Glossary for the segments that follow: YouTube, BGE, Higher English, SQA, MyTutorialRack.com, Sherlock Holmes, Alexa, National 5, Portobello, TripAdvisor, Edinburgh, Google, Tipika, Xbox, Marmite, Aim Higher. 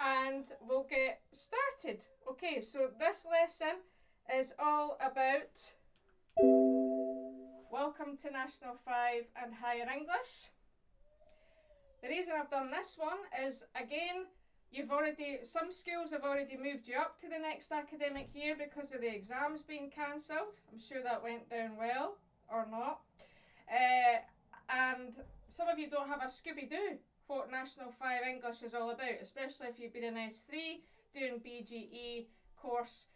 and we'll get started. Okay, so this lesson is all about Welcome to National 5 and Higher English. The reason I've done this one is, again, some schools have already moved you up to the next academic year because of the exams being cancelled. I'm sure that went down well, or not. And some of you don't have a Scooby-Doo what National 5 English is all about, especially if you've been in S3 doing BGE course.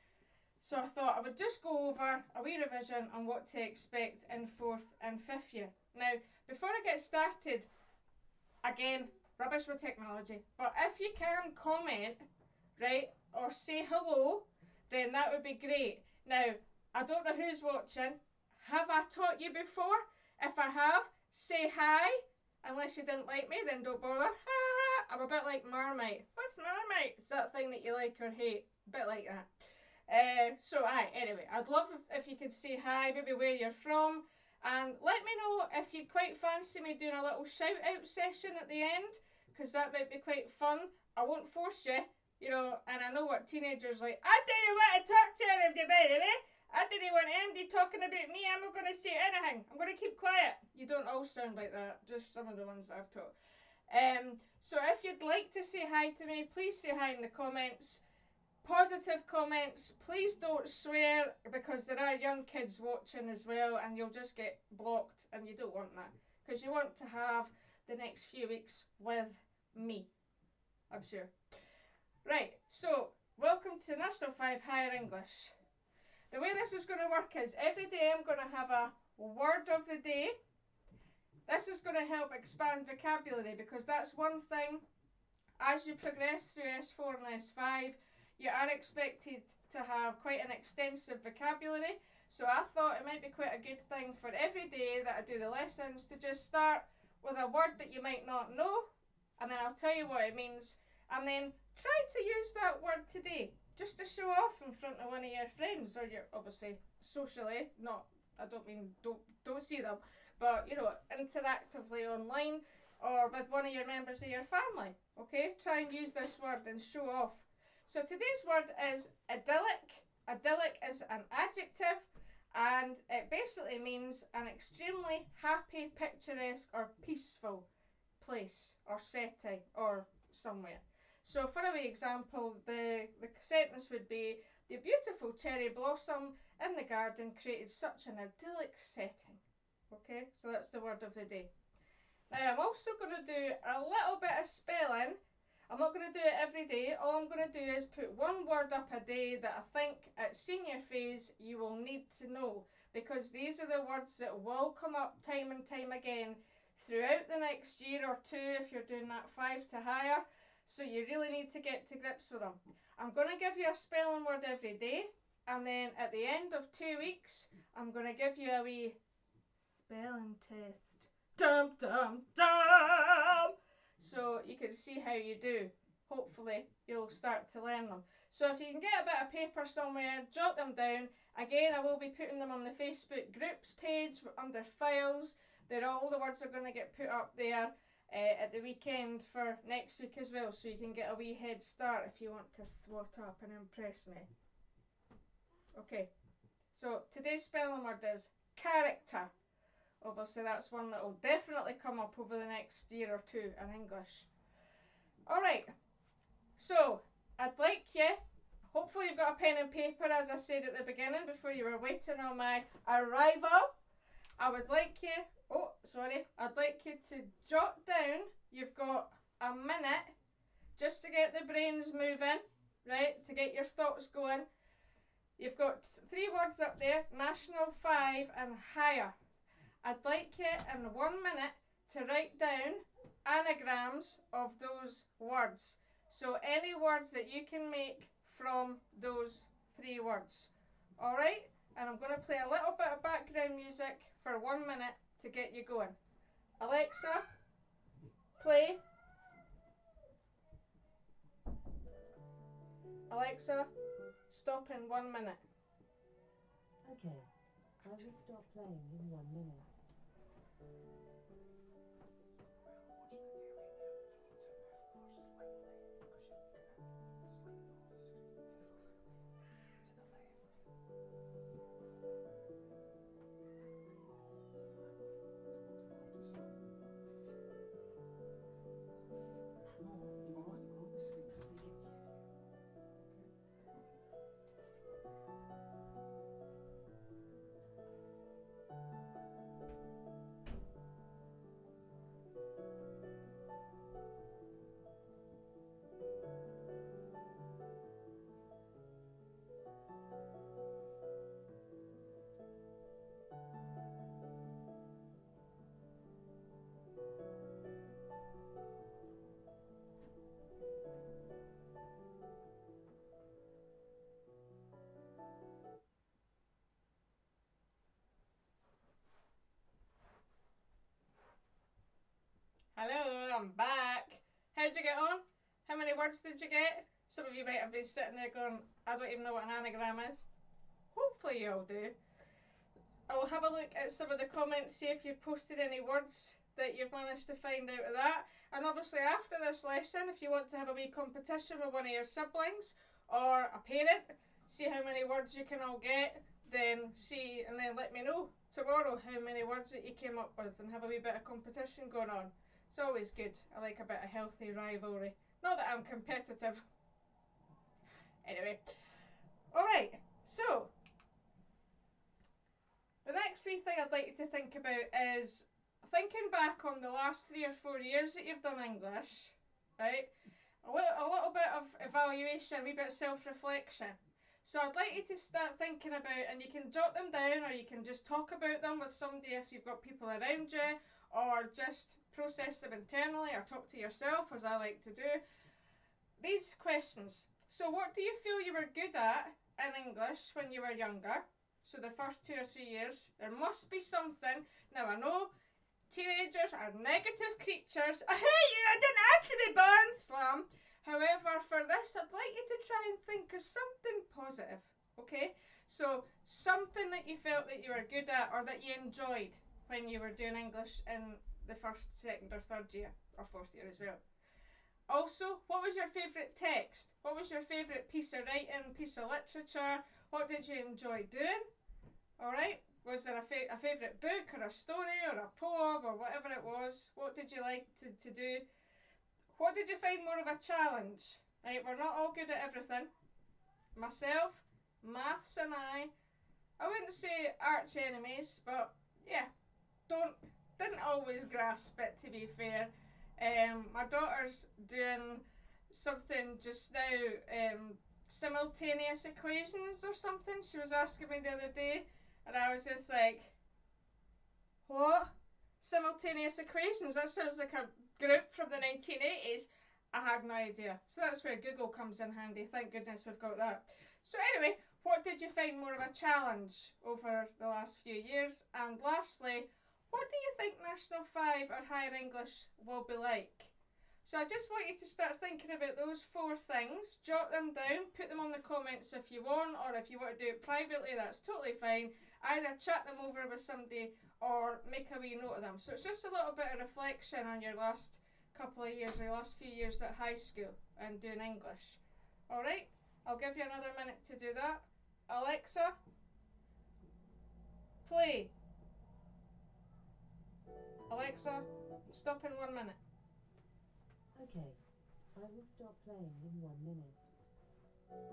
So I thought I would just go over a wee revision on what to expect in 4th and 5th year. Now, before I get started, again, rubbish with technology, but if you can comment, right, or say hello, then that would be great. Now, I don't know who's watching. Have I taught you before? If I have, say hi. Unless you didn't like me, then don't bother. I'm a bit like Marmite. What's Marmite? It's that thing that you like or hate. A bit like that. Anyway, I'd love if you could say hi, maybe where you're from, and let me know if you quite fancy me doing a little shout-out session at the end, because that might be quite fun. I won't force you, you know, and I know what teenagers like. I didn't want to talk to anybody, by the way. I didn't want anybody talking about me. I'm not going to say anything. I'm going to keep quiet. You don't all sound like that, just some of the ones that I've taught. So if you'd like to say hi to me, please say hi in the comments. Positive comments, please don't swear, because there are young kids watching as well and you'll just get blocked, and you don't want that, because you want to have the next few weeks with me, I'm sure. Right, so welcome to National 5 Higher English. The way this is going to work is every day I'm going to have a word of the day. This is going to help expand vocabulary, because that's one thing, as you progress through S4 and S5, you are expected to have quite an extensive vocabulary, so I thought it might be quite a good thing for every day that I do the lessons to just start with a word that you might not know, and then I'll tell you what it means, and then try to use that word today, just to show off in front of one of your friends, or your, obviously, socially, not, I don't mean don't see them, but, you know, interactively online, or with one of your members of your family, okay? Try and use this word and show off. So today's word is idyllic. Idyllic is an adjective, and it basically means an extremely happy, picturesque or peaceful place or setting or somewhere. So for an example, the sentence would be, the beautiful cherry blossom in the garden created such an idyllic setting. Okay, so that's the word of the day. Now I'm also going to do a little bit of spelling. I'm not going to do it every day. All I'm going to do is put one word up a day that I think at senior phase you will need to know, because these are the words that will come up time and time again throughout the next year or two if you're doing that 5 to higher, so you really need to get to grips with them. I'm going to give you a spelling word every day, and then at the end of 2 weeks I'm going to give you a wee spelling test. Dum dum dum! So you can see how you do. Hopefully you'll start to learn them. So if you can get a bit of paper somewhere, jot them down. Again, I will be putting them on the Facebook groups page under files. They're all the words are going to get put up there at the weekend for next week as well, so you can get a wee head start if you want to thwart up and impress me. Okay, so today's spelling word is character. Obviously that's one that will definitely come up over the next year or two in English. Alright, so I'd like you, hopefully you've got a pen and paper, as I said at the beginning before you were waiting on my arrival. I'd like you to jot down, you've got a minute just to get the brains moving, right, to get your thoughts going. You've got 3 words up there, National 5 and Higher. I'd like you in 1 minute to write down anagrams of those words. So any words that you can make from those 3 words. Alright? And I'm going to play a little bit of background music for 1 minute to get you going. Alexa, play. Alexa, stop in 1 minute. Okay. I'll just stop playing in 1 minute. I'm back. How'd you get on? How many words did you get? Some of you might have been sitting there going, I don't even know what an anagram is. Hopefully you all do. I'll have a look at some of the comments, see if you've posted any words that you've managed to find out of that. And obviously after this lesson, if you want to have a wee competition with one of your siblings or a parent, see how many words you can all get, then see, and then let me know tomorrow how many words that you came up with, and have a wee bit of competition going on. It's always good. I like a bit of healthy rivalry. Not that I'm competitive. Anyway, alright, so the next wee thing I'd like you to think about is thinking back on the last 3 or 4 years that you've done English, right? A little bit of evaluation, a wee bit of self-reflection. So I'd like you to start thinking about, and you can jot them down or you can just talk about them with somebody if you've got people around you, or just process them internally or talk to yourself, as I like to do. These questions. So what do you feel you were good at in English when you were younger? So the first 2 or 3 years, there must be something. Now I know teenagers are negative creatures. I hate you, I didn't ask to be born, slam. However, for this, I'd like you to try and think of something positive, okay? So something that you felt that you were good at or that you enjoyed when you were doing English in the first, second or third year, or fourth year as well. Also, what was your favourite text? What was your favourite piece of writing, piece of literature? What did you enjoy doing? All right, was there a favourite book or a story or a poem or whatever it was? What did you like to do? What did you find more of a challenge? Right, we're not all good at everything. Myself, maths and I wouldn't say arch enemies, but yeah, didn't always grasp it, to be fair. My daughter's doing something just now, simultaneous equations or something. She was asking me the other day, and I was just like, what? Simultaneous equations? That sounds like a group from the 1980s. I had no idea. So that's where Google comes in handy. Thank goodness we've got that. So anyway, what did you find more of a challenge over the last few years? And lastly, what do you think National 5 or Higher English will be like? So I just want you to start thinking about those 4 things, jot them down, put them on the comments if you want, or if you want to do it privately, that's totally fine. Either chat them over with somebody or make a wee note of them. So it's just a little bit of reflection on your last couple of years or your last few years at high school and doing English. Alright, I'll give you another minute to do that. Alexa, play. Alexa, stop in 1 minute. Okay, I will stop playing in 1 minute.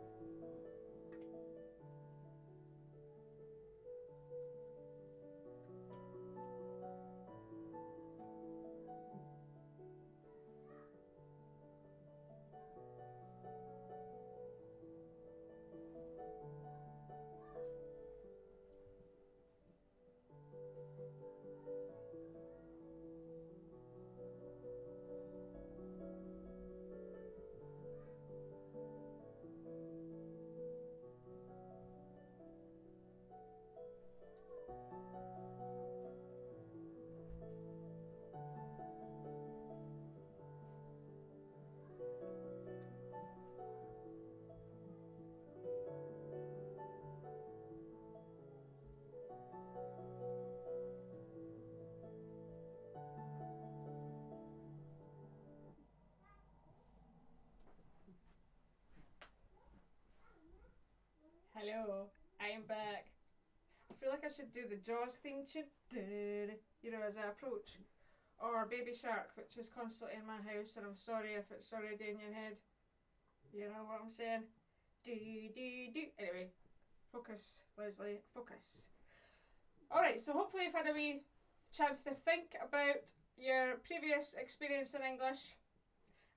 Hello, I'm back. I feel like I should do the Jaws theme tune, you know, as I approach. Or Baby Shark, which is constantly in my house, and I'm sorry if it's already in your head. You know what I'm saying? Anyway, focus, Leslie, focus. Alright, so hopefully you've had a wee chance to think about your previous experience in English.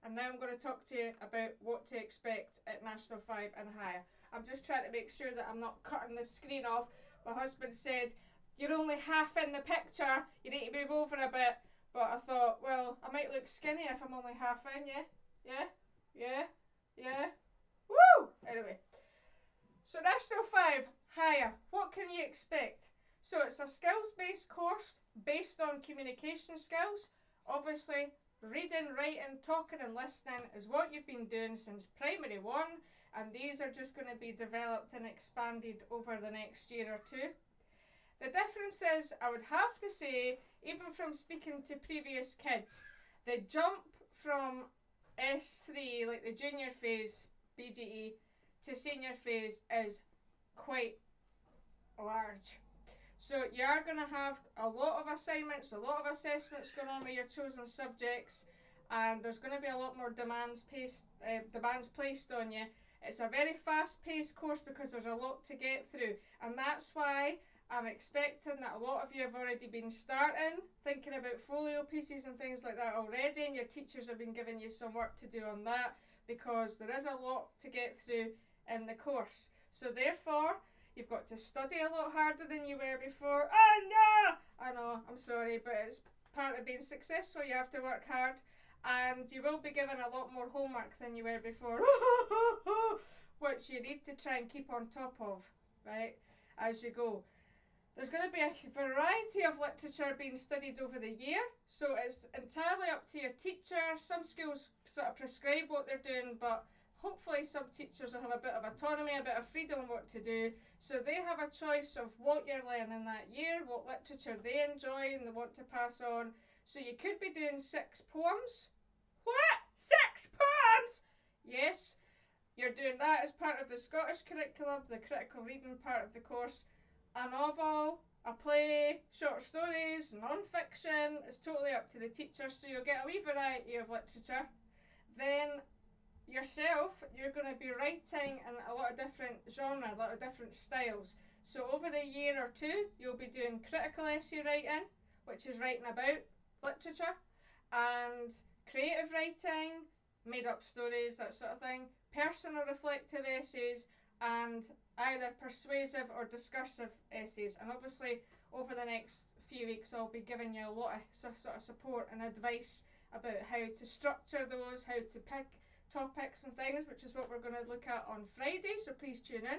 And now I'm going to talk to you about what to expect at National 5 and higher. I'm just trying to make sure that I'm not cutting the screen off. My husband said, you're only half in the picture, you need to move over a bit. But I thought, well, I might look skinny if I'm only half in, yeah? Yeah? Yeah? Yeah? Woo! Anyway. So National 5, higher. What can you expect? So it's a skills-based course based on communication skills. Obviously, Reading, writing, talking and listening is what you've been doing since primary one, and these are just going to be developed and expanded over the next year or two. The differences, I would have to say, even from speaking to previous kids, the jump from S3, like the junior phase, BGE, to senior phase is quite large. So you are going to have a lot of assignments, a lot of assessments going on with your chosen subjects, and there's going to be a lot more demands placed on you. It's a very fast-paced course because there's a lot to get through, and that's why I'm expecting that a lot of you have already been starting, thinking about folio pieces and things like that already, and your teachers have been giving you some work to do on that, because there is a lot to get through in the course. So therefore, you've got to study a lot harder than you were before. Oh no! I know, I'm sorry, but it's part of being successful. You have to work hard, and you will be given a lot more homework than you were before, which you need to try and keep on top of, right, as you go. There's going to be a variety of literature being studied over the year, so it's entirely up to your teacher. Some schools sort of prescribe what they're doing, but hopefully some teachers will have a bit of autonomy, a bit of freedom on what to do, so they have a choice of what you're learning that year, what literature they enjoy and they want to pass on. So you could be doing 6 poems. What? 6 poems? Yes, you're doing that as part of the Scottish curriculum, the critical reading part of the course. A novel, a play, short stories, non-fiction, it's totally up to the teacher, so you'll get a wee variety of literature. Then yourself, you're going to be writing in a lot of different genres, a lot of different styles. So over the year or two, you'll be doing critical essay writing, which is writing about literature, and creative writing, made up stories, that sort of thing, personal reflective essays, and either persuasive or discursive essays. And obviously over the next few weeks I'll be giving you a lot of sort of support and advice about how to structure those, how to pick topics and things, which is what we're going to look at on Friday, so please tune in.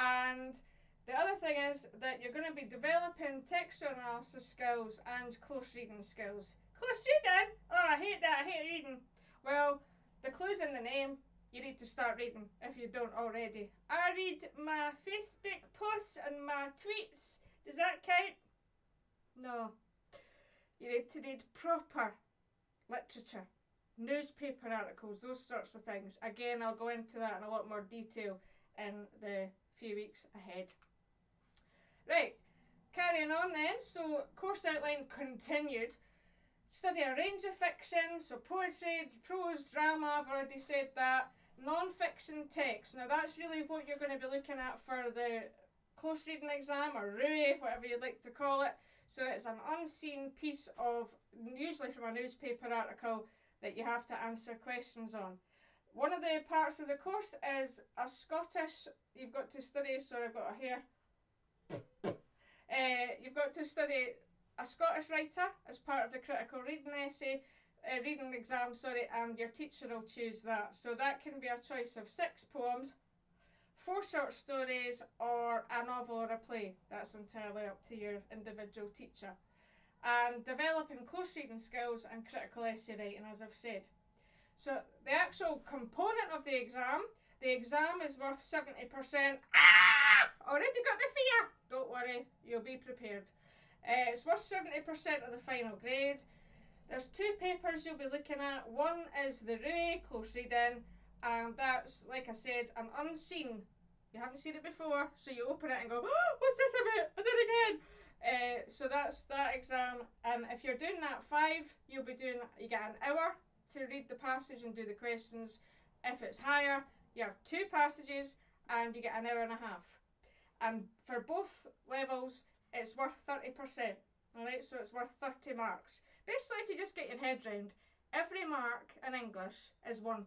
And the other thing is that you're going to be developing textual analysis skills and close reading skills. Close reading? Oh, I hate that, I hate reading. Well, the clue's in the name. You need to start reading if you don't already. I read my Facebook posts and my tweets. Does that count? No. You need to read proper literature, newspaper articles, those sorts of things. Again, I'll go into that in a lot more detail in the few weeks ahead. Right, carrying on then. So course outline continued. Study a range of fiction, so poetry, prose, drama, I've already said that. Non-fiction text, now that's really what you're going to be looking at for the close reading exam, or RUE, whatever you'd like to call it. So it's an unseen piece of, usually from a newspaper article, that you have to answer questions on. One of the parts of the course is a Scottish, you've got to study, sorry I've got a hair, you've got to study a Scottish writer as part of the critical reading essay, reading exam, sorry, and your teacher will choose that. So that can be a choice of 6 poems, 4 short stories, or a novel or a play. That's entirely up to your individual teacher. And developing close reading skills and critical essay writing, as I've said. So the actual component of the exam is worth 70%. Ah! Already got the fear! Don't worry, you'll be prepared. It's worth 70% of the final grade. There's 2 papers you'll be looking at. One is the RUE, close reading, and that's, like I said, an unseen. You haven't seen it before, so you open it and go, oh, what's this about? I did it again! So that's that exam, and if you're doing that 5, you'll be doing, you get an hour to read the passage and do the questions. If it's higher, you have 2 passages and you get an hour and a half. And for both levels, it's worth 30%, alright, so it's worth 30 marks. Basically, if you just get your head round, every mark in English is 1%,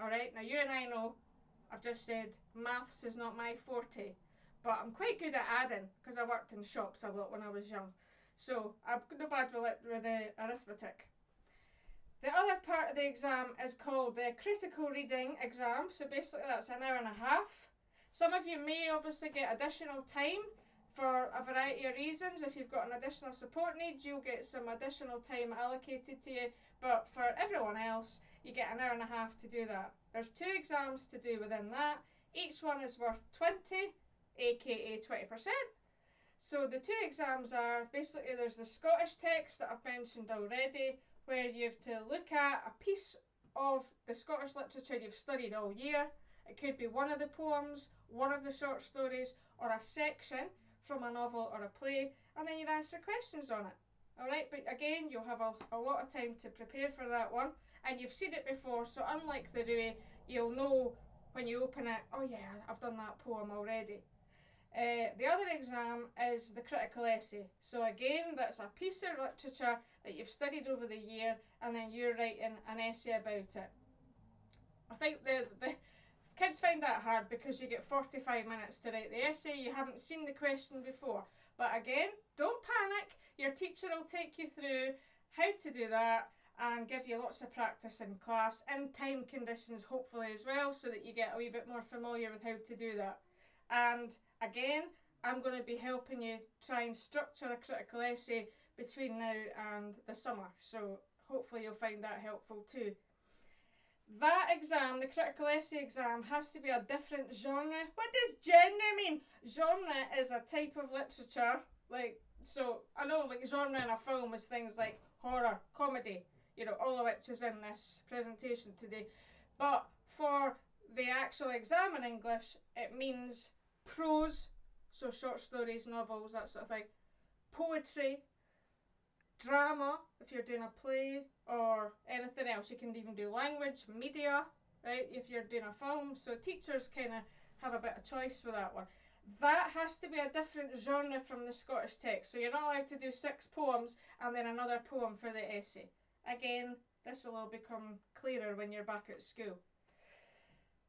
alright. Now you and I know, I've just said, maths is not my forte. But I'm quite good at adding, because I worked in shops a lot when I was young. So I'm no bad with the arithmetic. The other part of the exam is called the critical reading exam. So basically that's an hour and a half. Some of you may obviously get additional time for a variety of reasons. If you've got an additional support need, you'll get some additional time allocated to you, but for everyone else, you get an hour and a half to do that. There's 2 exams to do within that. Each one is worth 20, aka 20%. So the 2 exams are, basically there's the Scottish text that I've mentioned already, where you have to look at a piece of the Scottish literature you've studied all year. It could be one of the poems, one of the short stories, or a section from a novel or a play, and then you answer questions on it. Alright, but again, you'll have a lot of time to prepare for that one, and you've seen it before, so unlike the RUE, you'll know when you open it, oh yeah, I've done that poem already. The other exam is the critical essay. So again, that's a piece of literature that you've studied over the year, and then you're writing an essay about it. I think the kids find that hard because you get 45 minutes to write the essay, you haven't seen the question before. But again, don't panic, your teacher will take you through how to do that and give you lots of practice in class, in time conditions hopefully as well, so that you get a wee bit more familiar with how to do that. And again, I'm going to be helping you try and structure a critical essay between now and the summer, so hopefully you'll find that helpful too. That exam, the critical essay exam, has to be a different genre. What does genre mean? Genre is a type of literature, like, so I know like genre in a film is things like horror, comedy, you know, all of which is in this presentation today. But for the actual exam in English, it means prose, so short stories, novels, that sort of thing, poetry, drama, if you're doing a play or anything else. You can even do language, media, right, if you're doing a film, so teachers kind of have a bit of choice with that one. That has to be a different genre from the Scottish text, so you're not allowed to do 6 poems and then another poem for the essay. Again, this will all become clearer when you're back at school.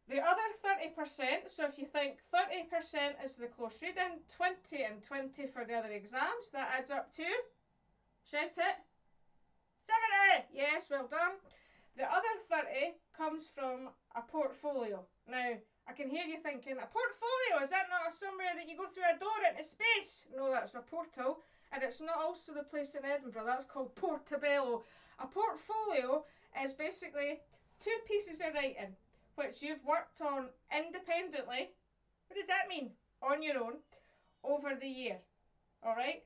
The other 30%, so if you think 30% is the close reading, 20 and 20 for the other exams, that adds up to, shout it, 70! Yes, well done. The other 30 comes from a portfolio. Now, I can hear you thinking, a portfolio, is that not somewhere that you go through a door into space? No, that's a portal, and it's not also the place in Edinburgh, that's called Portobello. A portfolio is basically 2 pieces of writing which you've worked on independently, what does that mean? On your own, over the year, alright?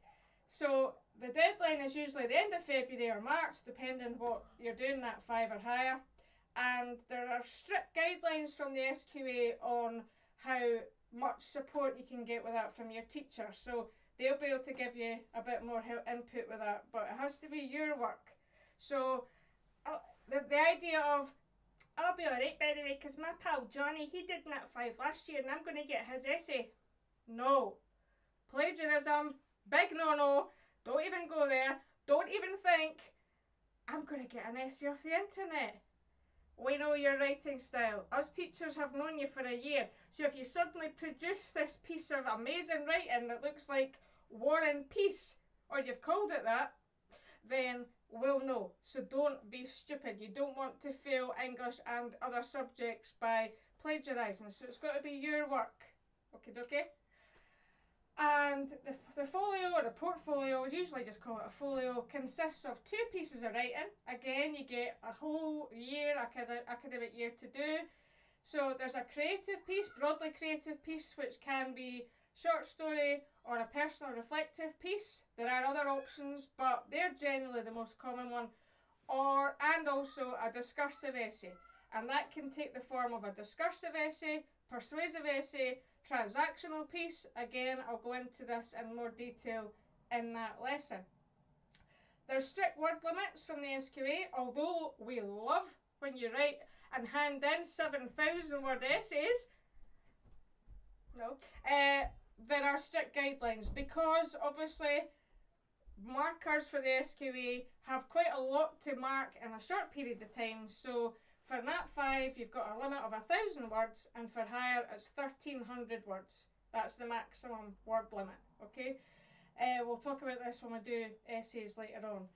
So the deadline is usually the end of February or March, depending what you're doing, that 5 or higher, and there are strict guidelines from the SQA on how much support you can get with that from your teacher, so they'll be able to give you a bit more input with that, but it has to be your work. So the idea of, I'll be alright by the way because my pal Johnny, he did Nat 5 last year and I'm going to get his essay. No. Plagiarism, big no-no, don't even go there, don't even think, I'm going to get an essay off the internet. We know your writing style. Us teachers have known you for a year, so if you suddenly produce this piece of amazing writing that looks like War and Peace, or you've called it that, then we'll know. So don't be stupid. You don't want to fail English and other subjects by plagiarising. So it's got to be your work. Okay, dokie. And the folio or the portfolio, we usually just call it a folio, consists of 2 pieces of writing. Again, you get a whole year, academic year to do. So there's a creative piece, broadly creative piece, which can be short story or a personal reflective piece. There are other options, but they're generally the most common one. And also a discursive essay. And that can take the form of a discursive essay, persuasive essay, transactional piece. Again, I'll go into this in more detail in that lesson. There's strict word limits from the SQA, although we love when you write and hand in 7,000 word essays. No. There are strict guidelines because obviously markers for the SQA have quite a lot to mark in a short period of time. So for Nat 5 you've got a limit of 1,000 words, and for higher it's 1,300 words. That's the maximum word limit, okay? We'll talk about this when we do essays later on.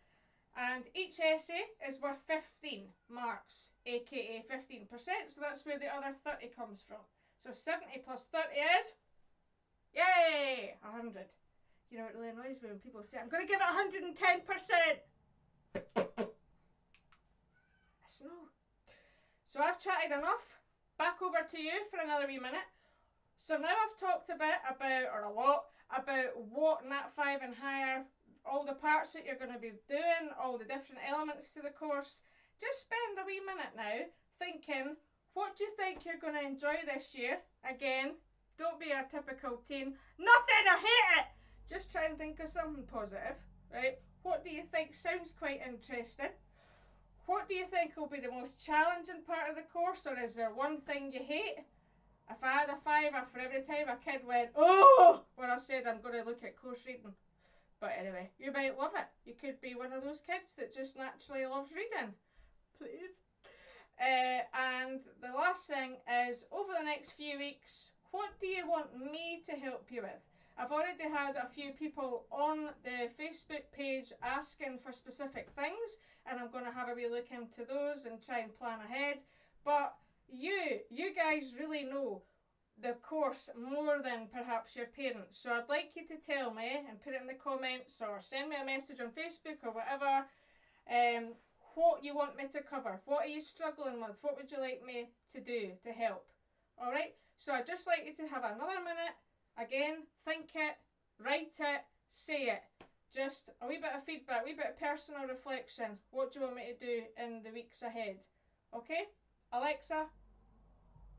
And each essay is worth 15 marks, aka 15%, so that's where the other 30 comes from. So 70 plus 30 is Yay! 100. You know, it really annoys me when people say, I'm going to give it 110%. It's no. So I've chatted enough. Back over to you for another wee minute. So now I've talked a bit about, or a lot, about what Nat 5 and Higher, all the parts that you're going to be doing, all the different elements to the course. Just spend a wee minute now thinking, what do you think you're going to enjoy this year? Again, don't be a typical teen. Nothing, I hate it! Just try and think of something positive, right? What do you think sounds quite interesting? What do you think will be the most challenging part of the course, or is there one thing you hate? If I had a fiver for every time a kid went, oh, when I said I'm going to look at close reading. But anyway, you might love it. You could be one of those kids that just naturally loves reading. Please. And the last thing is, over the next few weeks, what do you want me to help you with? I've already had a few people on the Facebook page asking for specific things, and I'm going to have a wee look into those and try and plan ahead. But you guys really know the course more than perhaps your parents. So I'd like you to tell me and put it in the comments or send me a message on Facebook or whatever. What you want me to cover, what are you struggling with, what would you like me to do to help? Alright, so I'd just like you to have another minute, again, think it, write it, say it, just a wee bit of feedback, a wee bit of personal reflection, what do you want me to do in the weeks ahead? Okay, Alexa,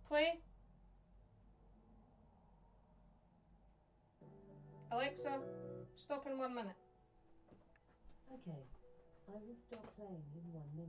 play. Alexa, stop in 1 minute. Okay. I will stop playing in 1 minute.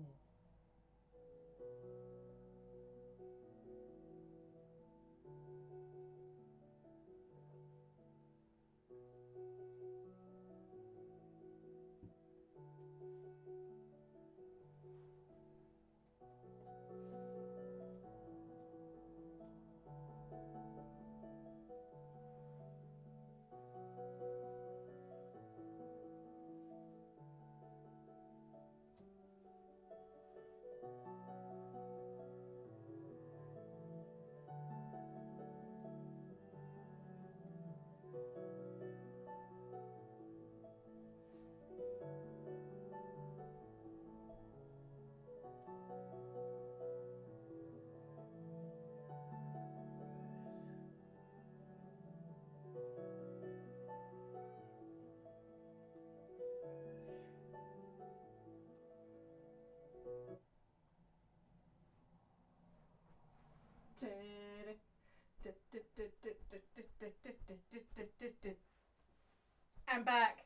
I'm back.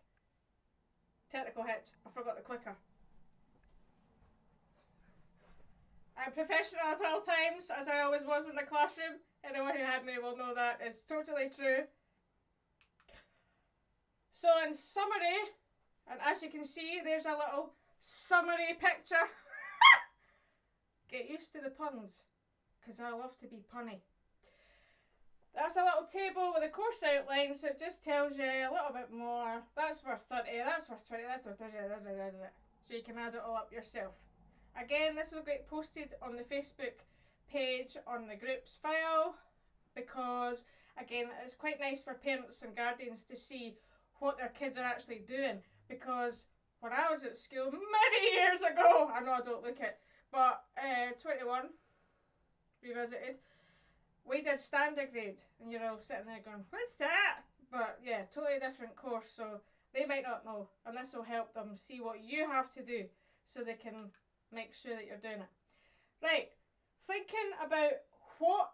Technical hitch. I forgot the clicker. I'm professional at all times, as I always was in the classroom. Anyone who had me will know that is totally true. So in summary, and as you can see, there's a little summary picture. Get used to the puns, because I love to be punny. That's a little table with a course outline, so it just tells you a little bit more. That's worth 30, that's worth 20, that's worth 30, so you can add it all up yourself. Again, this will get posted on the Facebook page on the groups file, because again, it's quite nice for parents and guardians to see what their kids are actually doing, because when I was at school many years ago, I know I don't look it, but 21, revisited, we did standard grade, and you're all sitting there going, what's that? But yeah, totally different course, so they might not know, and this will help them see what you have to do so they can make sure that you're doing it. Right, thinking about what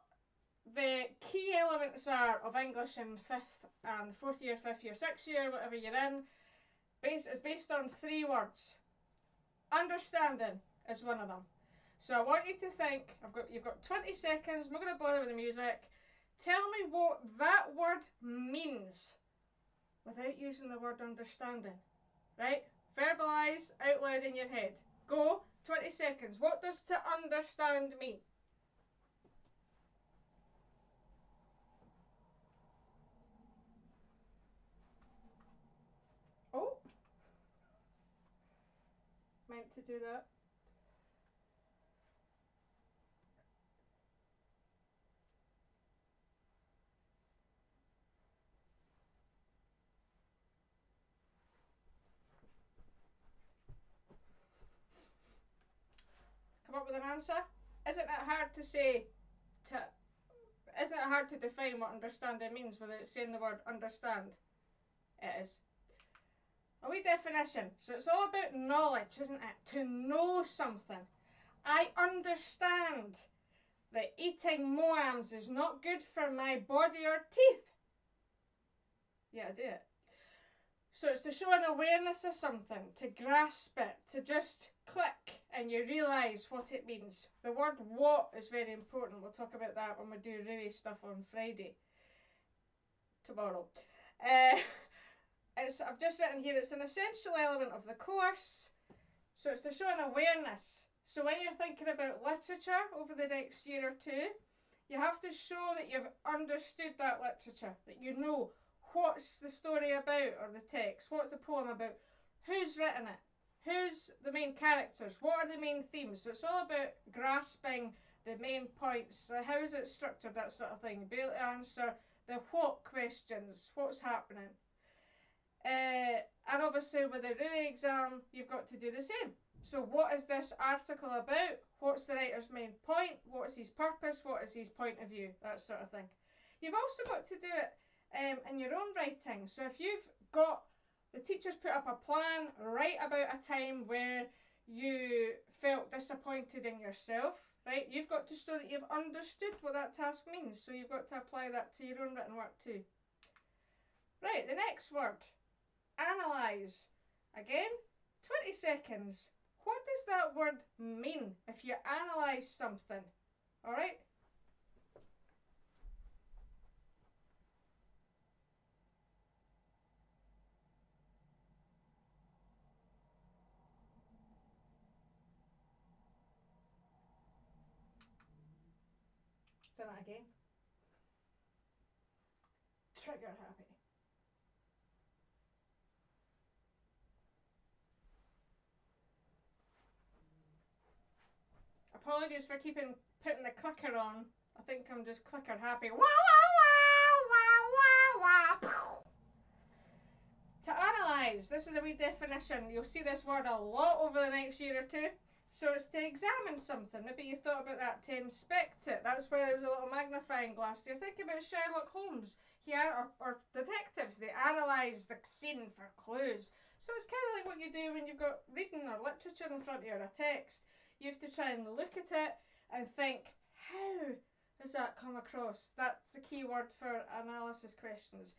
the key elements are of English in 5th and 4th year, 5th year, 6th year, whatever you're in, is based on 3 words. Understanding is one of them. So I want you to think, you've got 20 seconds, I'm not going to bother with the music. Tell me what that word means without using the word understanding, right? Verbalise out loud in your head. Go, 20 seconds. What does to understand mean? Oh, meant to do that. with an answer? Isn't it hard to say to... Isn't it hard to define what understanding means without saying the word understand? It is. A wee definition. So it's all about knowledge, isn't it? To know something. I understand that eating Moams is not good for my body or teeth. Yeah, I do it. So it's to show an awareness of something, to grasp it, to just click and you realise what it means. The word what is very important. We'll talk about that when we do Riri stuff on Friday. Tomorrow. I've just written here, it's an essential element of the course. So it's to show an awareness. So when you're thinking about literature over the next year or two, you have to show that you've understood that literature, that you know what's the story about, or the text, what's the poem about, who's written it, who's the main characters, what are the main themes. So it's all about grasping the main points, how is it structured, that sort of thing. Be able to answer the what questions, what's happening. And obviously with the Rui exam, you've got to do the same. So what is this article about? What's the writer's main point? What's his purpose? What is his point of view? That sort of thing. You've also got to do it in your own writing. So if you've got, the teachers put up a plan, write about a time where you felt disappointed in yourself, right? You've got to show that you've understood what that task means. So you've got to apply that to your own written work too. Right, the next word, analyse. Again, 20 seconds. What does that word mean if you analyse something? All right? Done it again. Trigger happy. Apologies for putting the clicker on. I think I'm just clicker happy. Wow, wow, wow, wow, wow, wow. To analyse, this is a wee definition. You'll see this word a lot over the next year or two. So it's to examine something. Maybe you thought about that, to inspect it. That's where there was a little magnifying glass. You're thinking about Sherlock Holmes. Or detectives, they analyse the scene for clues. So it's kind of like what you do when you've got reading or literature in front of you or a text. You have to try and look at it and think, how has that come across? That's the key word for analysis questions.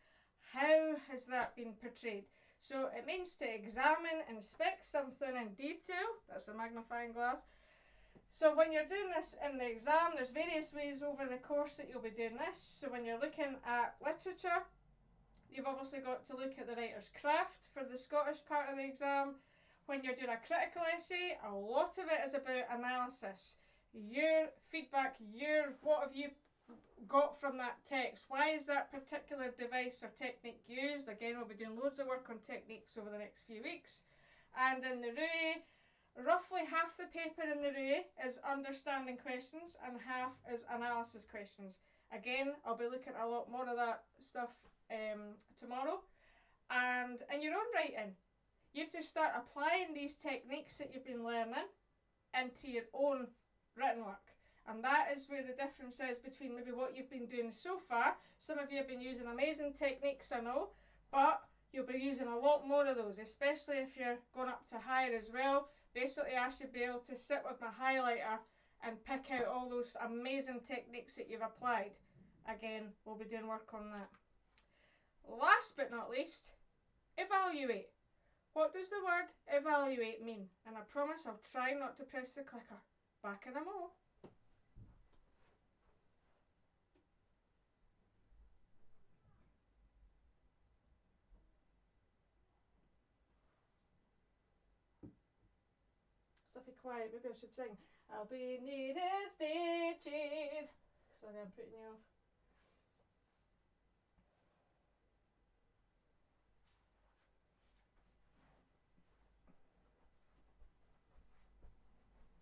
How has that been portrayed? So it means to examine, inspect something in detail. That's a magnifying glass. So when you're doing this in the exam, there's various ways over the course that you'll be doing this. So when you're looking at literature, you've obviously got to look at the writer's craft for the Scottish part of the exam. When you're doing a critical essay, a lot of it is about analysis. Your feedback, what have you got from that text? Why is that particular device or technique used? Again, we'll be doing loads of work on techniques over the next few weeks. And in the Rui, roughly half the paper in the Rui is understanding questions and half is analysis questions. Again, I'll be looking at a lot more of that stuff tomorrow. And in your own writing, you have to start applying these techniques that you've been learning into your own written work. And that is where the difference is between maybe what you've been doing so far. Some of you have been using amazing techniques, I know, but you'll be using a lot more of those, especially if you're going up to higher as well. Basically, I should be able to sit with my highlighter and pick out all those amazing techniques that you've applied. Again, we'll be doing work on that. Last but not least, evaluate. What does the word evaluate mean? And I promise I'll try not to press the clicker. Back in a moment. Stuffy quiet, maybe I should sing. I'll be needing stitches. Sorry, I'm putting you off.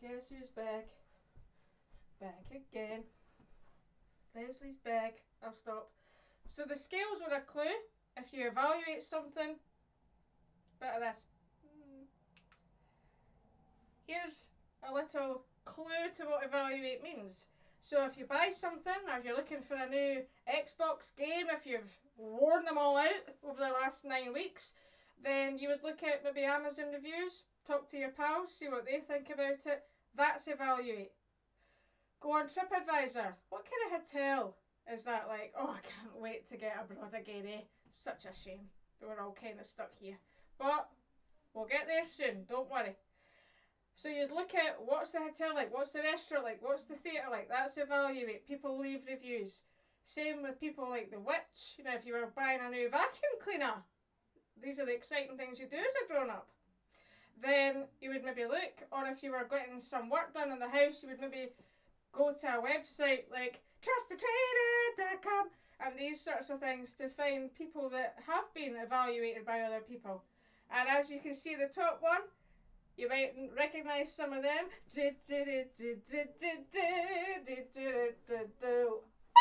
Guess who's back? Back again. Leslie's back. I'll stop. So the scales were a clue. If you evaluate something, bit of this. Here's a little clue to what evaluate means. So if you buy something, or if you're looking for a new Xbox game, if you've worn them all out over the last 9 weeks, then you would look at maybe Amazon reviews, talk to your pals, see what they think about it. That's evaluate. Go on TripAdvisor. What kind of hotel is that like? Oh, I can't wait to get abroad again, eh? Such a shame. We're all kind of stuck here. But we'll get there soon, don't worry. So you'd look at what's the hotel like, what's the restaurant like, what's the theatre like. That's evaluate. People leave reviews. Same with people like the witch. You know, if you were buying a new vacuum cleaner, these are the exciting things you do as a grown-up. Then you would maybe look, or if you were getting some work done in the house, you would maybe go to a website like trustatrader.com and these sorts of things to find people that have been evaluated by other people. And as you can see the top one, you might recognise some of them. Ah! 10 out of 10, 10 out of 10, 10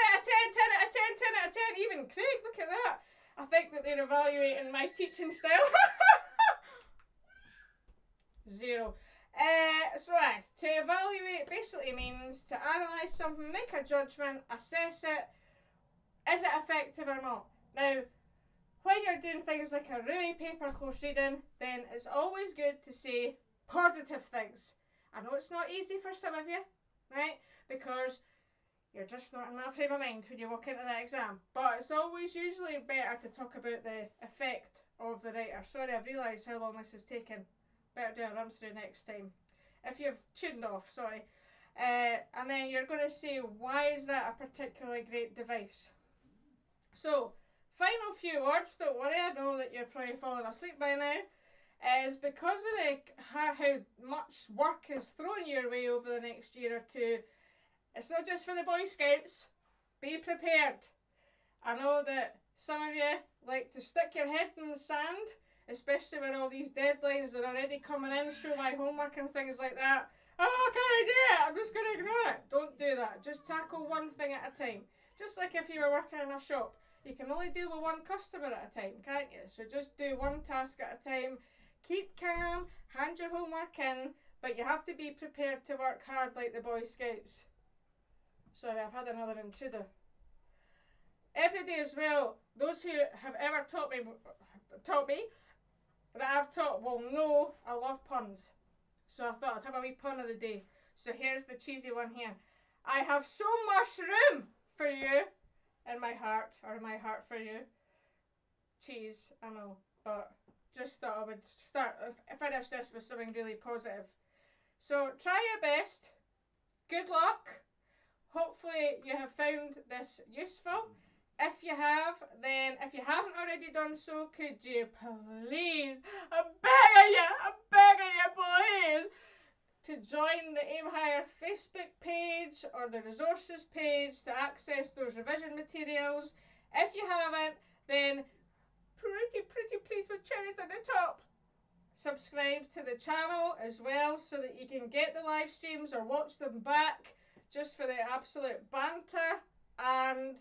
out of 10. Even Craig, look at that. I think that they're evaluating my teaching style. 0. So to evaluate basically means to analyse something, make a judgement, assess it. Is it effective or not? Now, when you're doing things like a Ruey paper close reading, then it's always good to say positive things. I know it's not easy for some of you, right? Because you're just not in that frame of mind when you walk into that exam. But it's always usually better to talk about the effect of the writer. Sorry, I've realised how long this has taken. Better do a run through next time. If you've tuned off, sorry. And then you're going to say, why is that a particularly great device? So, final few words, don't worry, I know that you're probably falling asleep by now, is because of how much work is thrown your way over the next year or two, it's not just for the Boy Scouts. Be prepared. I know that some of you like to stick your head in the sand, especially when all these deadlines are already coming in, show my homework and things like that. Oh, can I do it? I'm just going to ignore it. Don't do that. Just tackle one thing at a time. Just like if you were working in a shop. You can only deal with one customer at a time, can't you? So just do one task at a time. Keep calm, hand your homework in, but you have to be prepared to work hard like the Boy Scouts. Sorry, I've had another intruder. Every day as well, those who have ever taught me that I've taught will know I love puns. So I thought I'd have a wee pun of the day. So here's the cheesy one here. I have so much room for you. In my heart, or in my heart for you. Cheese, I know, but just thought I would finish this with something really positive. So try your best, good luck, hopefully you have found this useful. If you have, then if you haven't already done so, could you please, I'm begging you please, to join the Aim Higher Facebook page or the resources page to access those revision materials. If you haven't, then pretty please with cherries on the top. Subscribe to the channel as well so that you can get the live streams or watch them back just for the absolute banter. And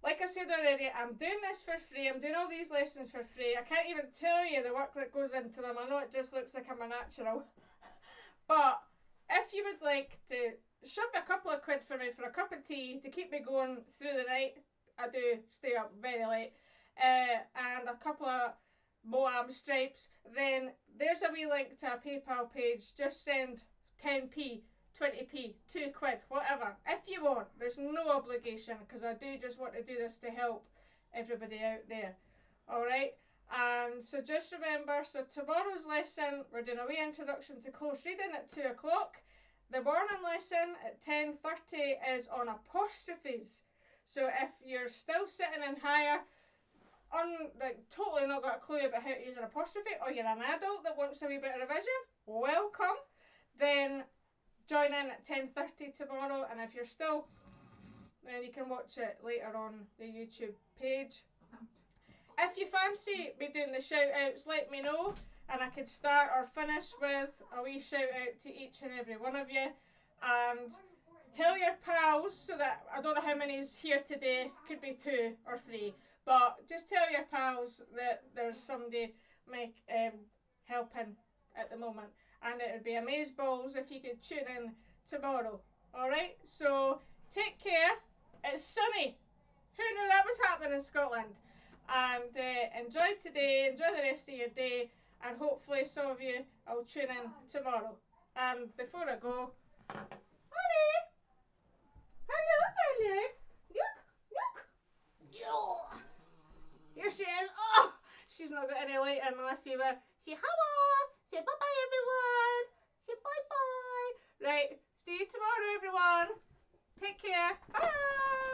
like I said already, I'm doing this for free. I'm doing all these lessons for free. I can't even tell you the work that goes into them. I know it just looks like I'm a natural. But if you would like to shove a couple of quid for me for a cup of tea to keep me going through the night, I do stay up very late, and a couple of Moam stripes, then there's a wee link to a PayPal page. Just send 10p, 20p, 2 quid, whatever, if you want. There's no obligation because I do just want to do this to help everybody out there. All right. And so just remember, so tomorrow's lesson, we're doing a wee introduction to close reading at 2 o'clock. The morning lesson at 10:30 is on apostrophes. So if you're still sitting in higher, like totally not got a clue about how to use an apostrophe, or you're an adult that wants a wee bit of revision, welcome. Then join in at 10:30 tomorrow. And if you're still, then you can watch it later on the YouTube page. If you fancy me doing the shout outs, let me know and I could start or finish with a wee shout out to each and every one of you. And tell your pals, so that I don't know how many is here today, could be 2 or 3, but just tell your pals that there's somebody helping at the moment, and it would be amazeballs if you could tune in tomorrow. Alright, so take care. It's sunny. Who knew that was happening in Scotland? And enjoy today, enjoy the rest of your day, and hopefully some of you will tune in tomorrow. And before I go, Ollie! Hello, darling! Look! Yo! Here she is! Oh! She's not got any light in the last few minutes. Say hello! Say bye-bye, everyone! Say bye-bye! Right, see you tomorrow, everyone! Take care! Bye!